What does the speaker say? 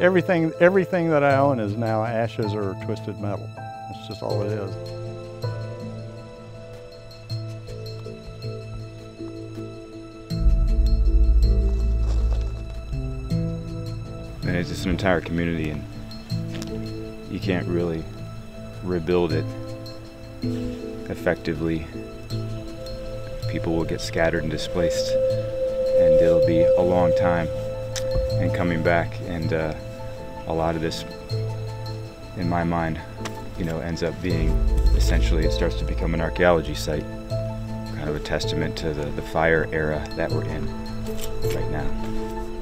Everything that I own is now ashes or twisted metal. That's just all it is. And it's just an entire community, and you can't really rebuild it effectively. People will get scattered and displaced, and it'll be a long time and coming back. And a lot of this, in my mind, you know, ends up being essentially, it starts to become an archaeology site, kind of a testament to the fire era that we're in right now.